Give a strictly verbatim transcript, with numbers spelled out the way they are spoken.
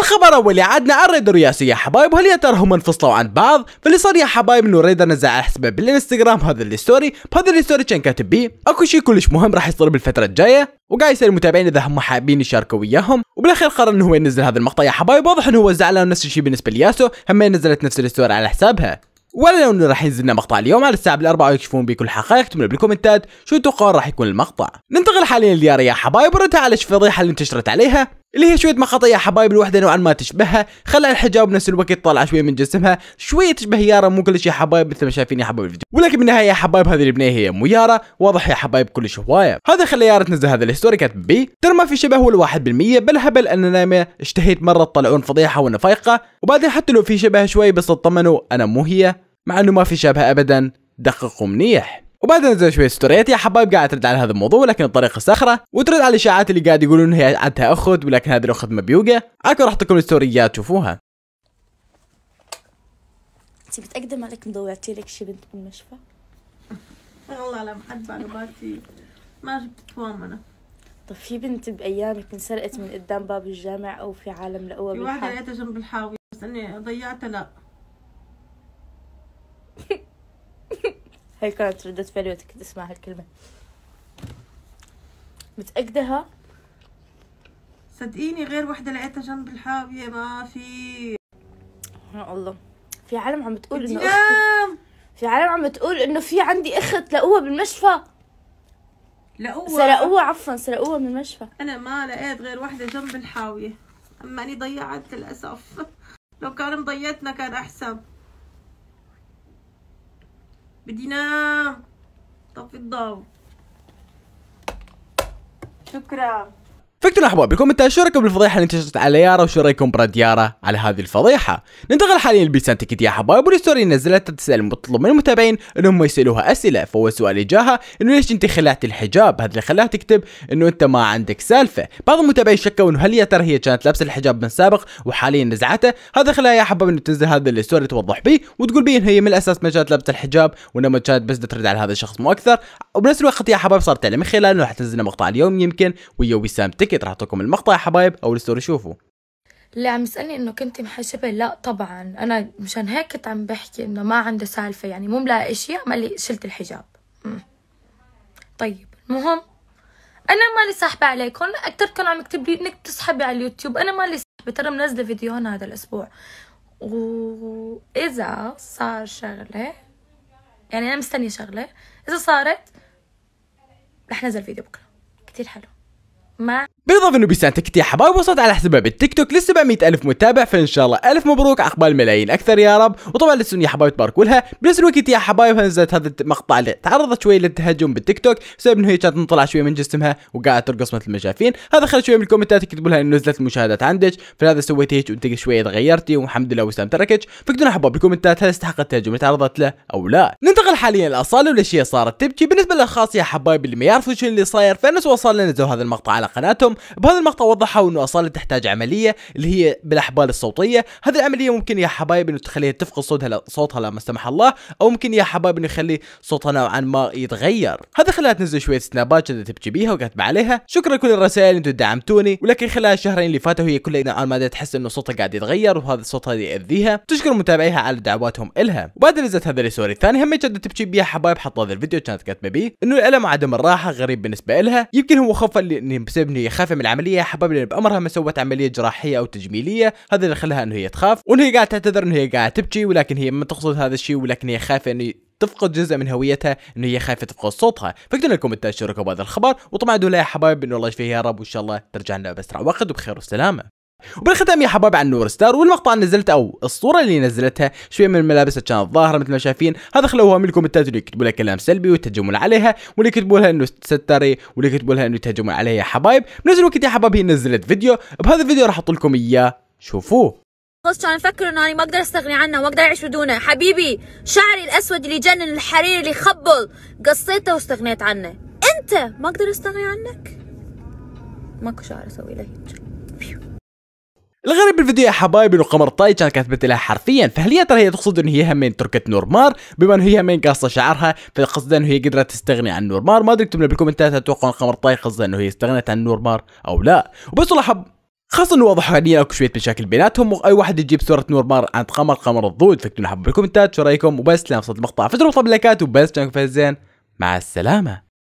الخبر اولي عدنا عن ريدر وياسي يا حبايب، وهل يا ترى هم انفصلوا عن بعض؟ فاللي صار يا حبايب انه ريدر نزل على حسابه بالانستغرام هذا الستوري، بهذا الستوري كان كاتب بيه اكو شيء كلش مهم راح يصير بالفتره الجايه، وقاعد يسال المتابعين اذا هم حابين يشاركوا وياهم، وبالاخير قرر انه هو ينزل هذا المقطع يا حبايب. واضح انه هو زعلان، نفس الشيء بالنسبه لياسو، هم نزلت نفس الستوري على حسابها. ولا لو انه راح ينزلنا مقطع اليوم على الساعه بالاربعه ويكشفون بكل الحقائق، اكتبوا بالكومنتات شو تتوقعون راح يكون المقطع. ننتقل حاليا ليارا يا حبايب، ورد على الفضيحه اللي انتشرت عليها، اللي هي شويه مقاطع يا حبايب الوحده نوعا ما تشبهها، خلى الحجاب بنفس الوقت طالعه شويه من جسمها، شويه تشبه يارا، مو كلش يا حبايب مثل ما شايفين يا حبايب الفيديو، ولكن بالنهايه يا حبايب هذه البنيه هي مو يارا، واضح يا حبايب كلش هوايه. هذا خلى يارا تنزل هذا الستوري كاتب بي ترى ما في شبه ولا واحد بالمية، بل هبل اننا ما اشتهيت مره تطلعون فضيحه ونفايقه، وبعدين حتى لو في شبه شوي بس اطمنوا انا مو هي، مع انه ما في شبه ابدا، دققوا منيح. وبعدها نزل شويه ستوريات يا حبايب قاعده ترد على هذا الموضوع ولكن بطريقه صخره، وترد على الاشاعات اللي قاعد يقولون هي عندها اخت ولكن هذه الاخت مبيوقه. عاكم راح اعطيكم الستوريات تشوفوها. انت متاكده مالك مضوعتي لك شي بنت بالمشفى؟ والله لا محد معلوماتي ما جبت فوام انا. طيب في بنت بايامك انسرقت من قدام باب الجامع او في عالم لقوها بالحاوي؟ في واحده لقيتها جنب الحاوي بس اني ضيعتها. لا هي كانت ردة فعلي وقت كنت اسمع هالكلمة. متأكدها؟ صدقيني غير وحدة لقيتها جنب الحاوية ما في. يا الله، في عالم عم بتقول انه أختي... في عالم عم بتقول انه في عندي اخت لقوها بالمشفى. لقوها سرقوها، عفوا سرقوها من المشفى. انا ما لقيت غير وحدة جنب الحاوية، اما اني ضيعت للاسف. لو كان مضيعتنا كان احسن. بدي نام، طفي الضوء. شكرا. فكتوا احباب بالكومنتات شو رايكم بالفضيحه اللي انتشرت على يارا، وشو رايكم برد يارا على هذه الفضيحه. ننتقل حاليا لبيسان تك تي يا حبايب، والستوري اللي نزلتها تسال مطلوب من المتابعين انهم يسالوها اسئله، فهو السؤال اللي جاها انه ليش انت خلعت الحجاب، هذا اللي خلاها تكتب انه انت ما عندك سالفه. بعض المتابعين شكوا انه هل يا ترى هي كانت لابسه الحجاب من سابق وحاليا نزعته، هذا خلاها يا حبايب انه تنزل هذا الستوري توضح به وتقول بيه ان هي من الاساس ما كانت لابسه الحجاب، وانما كانت بس ترد على هذا الشخص مو اكثر. وبنفس الوقت يا حبايب صارت تعلن من خلاله انه راح تنزل مقطع اليوم يمكن ويا بيسان تك تي. راح اعطيكم المقطع يا حبايب او الستوري شوفوا. لا عم يسالني انه كنت محجبه؟ لا طبعا، انا مشان هيك كنت عم بحكي انه ما عنده سالفه، يعني مو ملاقي شيء عم قال لي شلت الحجاب. مم. طيب المهم انا مالي ساحبه عليكم، لا اكثركم عم يكتب لي انك بتسحبي على اليوتيوب، انا مالي ساحبه، ترى منزله فيديو هون هذا الاسبوع، واذا صار شغله يعني انا مستنيه شغله، اذا صارت رح نزل فيديو بكره كثير حلو. بالاضافه انه بيسان تك تي يا حبايب وصلت على حسابها بالتيك توك ل سبعمية ألف متابع، فان شاء الله ألف مبروك عقبال ملايين اكثر يا رب. وطبعا للسن يا حبايب تباركوا لها. بنفس الوقت يا حبايب نزلت هذا المقطع اللي تعرضت شويه للتهجم بالتيك توك بسبب انه هي كانت مطلعه شويه من جسمها وقاعده ترقص مثل ما شايفين، هذا خلى شويه من الكومنتات يكتبوا لها انه نزلت المشاهدات عندك، فلهذا سويت هيك وانت شويه تغيرتي والحمد لله وسام تركك. فكتبوا لنا حبايب بالكومنتات هل استحقت التهجم اللي تعرضت له او لا. ننتقل حاليا لاصاله وليش هي صارت تبكي. بالنسبه للاشخاص يا حبايب اللي ما يعرفوا شو اللي صاير، فالناس وصلنا نزلوا هذا المقطع على قناتهم. بهذا المقطع وضحوا انه اصاله تحتاج عمليه اللي هي بالاحبال الصوتيه، هذه العمليه ممكن يا حبايب انه تخليها تفقد صوتها لا صوتها لا سمح الله، او ممكن يا حبايب انه يخلي صوتها نوعا ما يتغير. هذا خلاها تنزل شويه سنابات كذا تبكي بيها وكاتبه عليها شكرا لكل الرسائل اللي انتم دعمتوني، ولكن خلال الشهرين اللي فاتوا هي كلها نوعا ما تحس انه صوتها قاعد يتغير وهذا صوتها ياذيها، تشكر متابعيها على دعواتهم الها. وبعدين نزلت هذا الستوري الثاني هم كذا تبكي بيها حبايب، حط هذا الفيديو كانت كاتبه بيه انه الالم وعدم الراحه غريب بالنسبه لها، يمكن هو خوف بسبب انه هي خايفه من العمليه يا حبايب، لان بامرها ما سوت عمليه جراحيه او تجميليه، هذا اللي خلاها انه هي تخاف، وانه هي قاعده تعتذر انه هي قاعده تبكي ولكن هي ما تقصد هذا الشيء، ولكن هي خايفه انه تفقد جزء من هويتها، انه هي خايفه تفقد صوتها. فاكتبوا الكومنتات شاركوا بهذا الخبر، وطبعا دول يا حبايب انه الله يشفيها يا رب وان شاء الله ترجع لنا باسرع وقت وبخير وسلامه. وبالختام يا حبايب عن نور ستار والمقطع اللي نزلته او الصوره اللي نزلتها شويه من الملابس اللي كانت ظاهره مثل ما شايفين، هذا خلوها من الكومنتات اللي يكتبوا لها كلام سلبي ويتهجمون عليها، واللي يكتبوا لها انه تستري، واللي يكتبوا لها انه يتهجمون عليها يا حبايب. بنفس الوقت يا حبايب هي نزلت فيديو، بهذا الفيديو راح احط لكم اياه شوفوه. خلص كان افكر انه انا ما اقدر استغني عنه، ما اقدر اعيش بدونه. حبيبي شعري الاسود اللي جنن، الحرير اللي خبل، قصيته واستغنيت عنه. انت ما اقدر استغني عنك، ماكو شعر اسوي له هيك. الغريب بالفيديو يا حبايب انه قمر الطايج كانت كاتبت لها حرفيا، فهل يا ترى هي تقصد انه هي همين تركت نور مار بما انه هي همين قاصه شعرها، فقصدها انه هي قدرت تستغني عن نور مار؟ ما ادري، اكتبوا لنا بالكومنتات هل تتوقعون قمر الطايج قصدها انه هي استغنت عن نور مار او لا. وبس والله حب خاصة انه واضح حاليا اكو شوية مشاكل بيناتهم، واي واحد يجيب صورة نور مار عند قمر قمر الضوء. فكتبوا لنا حبوا بالكومنتات شو رايكم، وبس لنفصل المقطع فتروا طب لايكات، وبس كان فاز زين، مع السلامة.